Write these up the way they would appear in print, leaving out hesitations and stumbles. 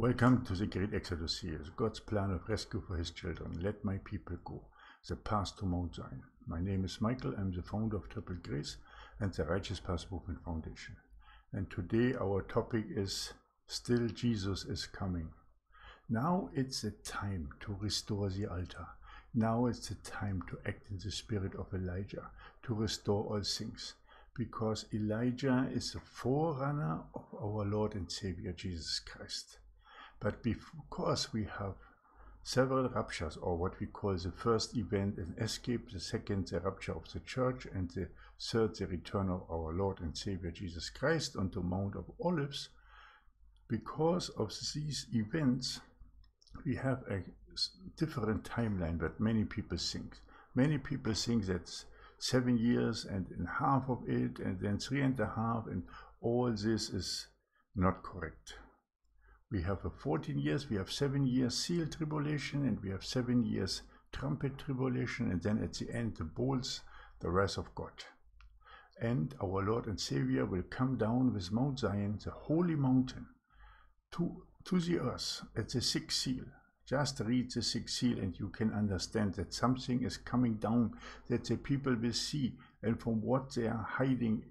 Welcome to the Great Exodus series, God's plan of rescue for his children. Let my people go, the path to Mount Zion. My name is Michael. I'm the founder of Triple Grace and the Righteous Path Movement Foundation. And today our topic is Still Jesus is Coming. Now it's the time to restore the altar. Now it's the time to act in the spirit of Elijah, to restore all things. Because Elijah is the forerunner of our Lord and Savior Jesus Christ. But because we have several raptures, or what we call the first event an escape, the second the rapture of the church, and the third the return of our Lord and Savior Jesus Christ onto Mount of Olives, because of these events we have a different timeline that many people think. Many people think that's 7 years and half of it, and then 3.5, and all this is not correct. We have 14 years, we have 7 years seal tribulation, and we have 7 years trumpet tribulation, and then at the end the bowls, the wrath of God. And our Lord and Savior will come down with Mount Zion, the holy mountain, to the earth at the sixth seal. Just read the sixth seal and you can understand that something is coming down that the people will see, and from what they are hiding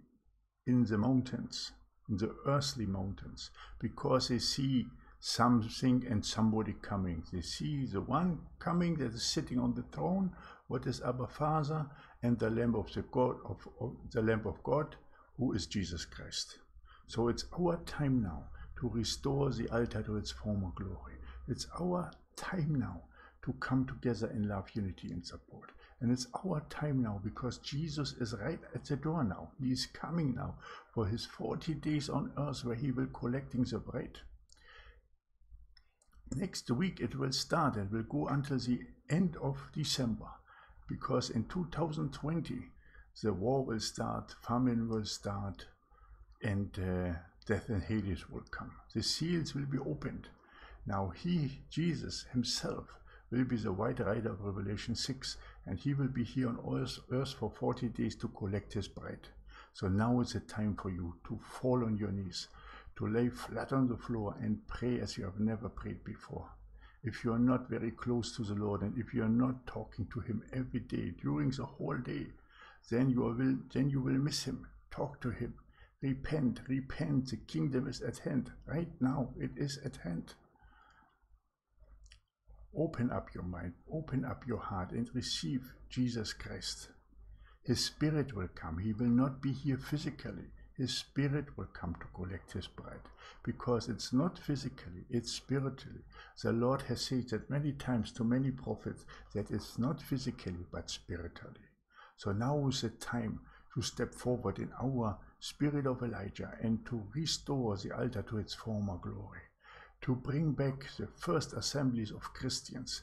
in the mountains, in the earthly mountains, because they see something and somebody coming. They see the one coming that is sitting on the throne, what is Abba Father, and the Lamb of the God, who is Jesus Christ. So it's our time now to restore the altar to its former glory. It's our time now to come together in love, unity, and support. And it's our time now, because Jesus is right at the door now. He is coming now for his 40 days on earth, where he will collecting the bride. Next week it will start and will go until the end of December, because in 2020 the war will start, famine will start, and death and Hades will come. The seals will be opened. Now he, Jesus himself, will be the white rider of Revelation 6, and he will be here on earth for 40 days to collect his bride. So now is the time for you to fall on your knees, to lay flat on the floor and pray as you have never prayed before. If you are not very close to the Lord, and if you are not talking to him every day during the whole day, then you will miss him. Talk to him. Repent, repent. The kingdom is at hand. Right now it is at hand. Open up your mind, open up your heart, and receive Jesus Christ. His spirit will come. He will not be here physically. His spirit will come to collect his bride, because it's not physically, it's spiritually. The Lord has said that many times to many prophets, that it's not physically but spiritually. So now is the time to step forward in our spirit of Elijah and to restore the altar to its former glory. To bring back the first assemblies of Christians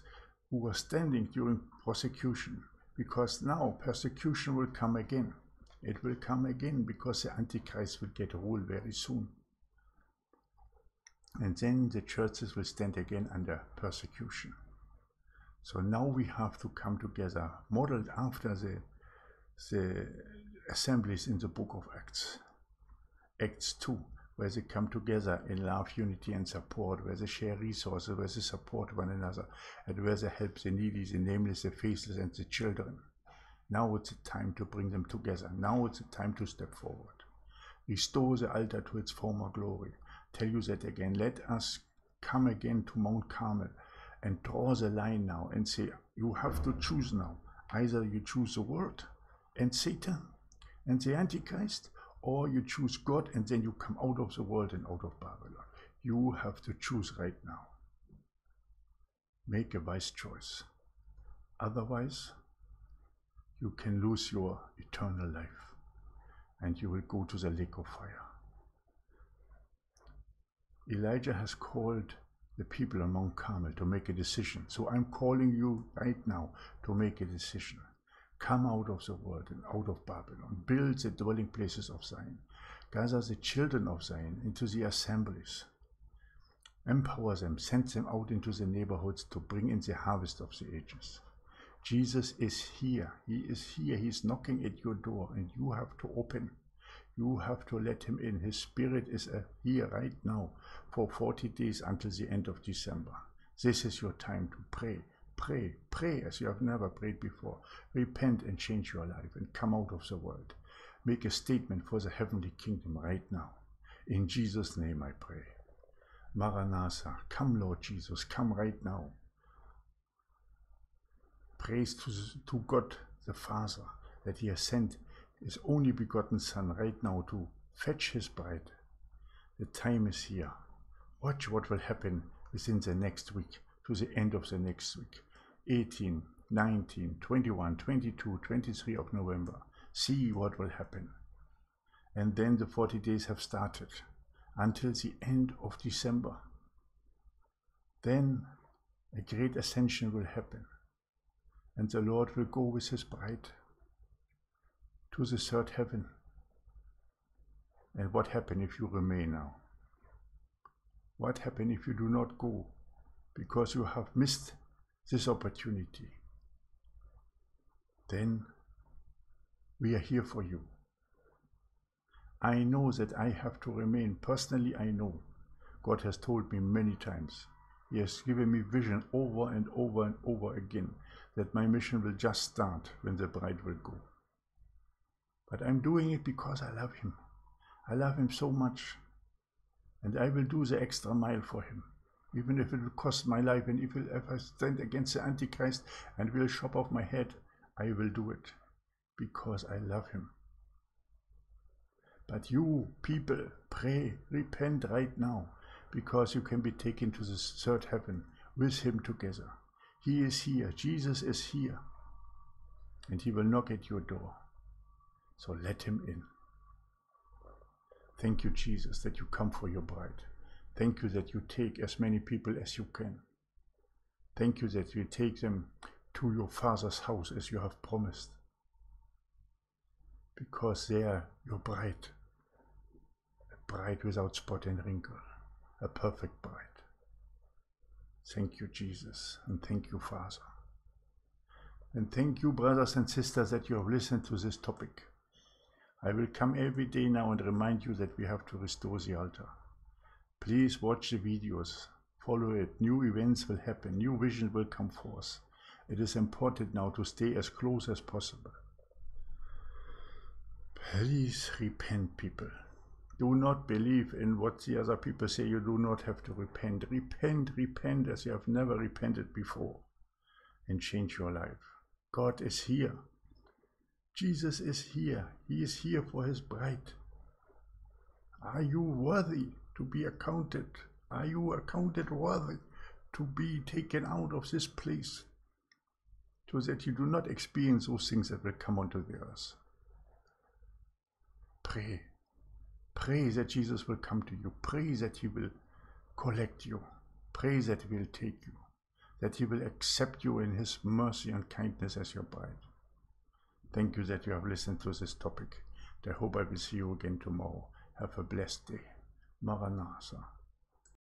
who were standing during persecution, because now persecution will come again. It will come again, because the Antichrist will get rule very soon. And then the churches will stand again under persecution. So now we have to come together, modeled after the assemblies in the book of Acts, Acts 2. Where they come together in love, unity, and support, where they share resources, where they support one another, and where they help the needy, the nameless, the faceless, and the children. Now it's the time to bring them together. Now it's the time to step forward. Restore the altar to its former glory. Tell you that again. Let us come again to Mount Carmel and draw the line now and say, you have to choose now. Either you choose the world and Satan and the Antichrist, or you choose God, and then you come out of the world and out of Babylon. You have to choose right now. Make a wise choice. Otherwise, you can lose your eternal life, and you will go to the lake of fire. Elijah has called the people on Mount Carmel to make a decision. So I'm calling you right now to make a decision. Come out of the world and out of Babylon. Build the dwelling places of Zion. Gather the children of Zion into the assemblies. Empower them. Send them out into the neighborhoods to bring in the harvest of the ages. Jesus is here. He is here. He is knocking at your door, and you have to open. You have to let him in. His spirit is here right now for 40 days until the end of December. This is your time to pray. Pray, pray as you have never prayed before. Repent and change your life and come out of the world. Make a statement for the heavenly kingdom right now. In Jesus' name I pray. Maranatha sa, come Lord Jesus, come right now. Praise to God the Father that he has sent his only begotten Son right now to fetch his bride. The time is here. Watch what will happen within the next week, to the end of the next week. 18, 19, 21, 22, 23 of November. See what will happen. And then the 40 days have started until the end of December. Then a great ascension will happen, and the Lord will go with his bride to the third heaven. And what happens if you remain now? What happens if you do not go? Because you have missed this opportunity. Then we are here for you. I know that I have to remain. Personally, I know. God has told me many times. He has given me vision over and over and over again that my mission will just start when the bride will go. But I'm doing it because I love him. I love him so much. And I will do the extra mile for him, even if it will cost my life, and if I stand against the Antichrist and will chop off my head, I will do it because I love him. But you people, pray, repent right now, because you can be taken to the third heaven with him together. He is here. Jesus is here, and he will knock at your door. So let him in. Thank you, Jesus, that you come for your bride. Thank you that you take as many people as you can. Thank you that you take them to your Father's house as you have promised, because they are your bride, a bride without spot and wrinkle, a perfect bride. Thank you, Jesus, and thank you, Father. And thank you, brothers and sisters, that you have listened to this topic. I will come every day now and remind you that we have to restore the altar. Please watch the videos, follow it. New events will happen, new vision will come forth. It is important now to stay as close as possible. Please repent, people. Do not believe in what the other people say. You do not have to repent. Repent, repent as you have never repented before, and change your life. God is here. Jesus is here. He is here for his bride. Are you worthy to be accounted? Are you accounted worthy to be taken out of this place, so that you do not experience those things that will come onto the earth? Pray. Pray that Jesus will come to you. Pray that he will collect you. Pray that he will take you, that he will accept you in his mercy and kindness as your bride. Thank you that you have listened to this topic. I hope I will see you again tomorrow. Have a blessed day. Maranatha.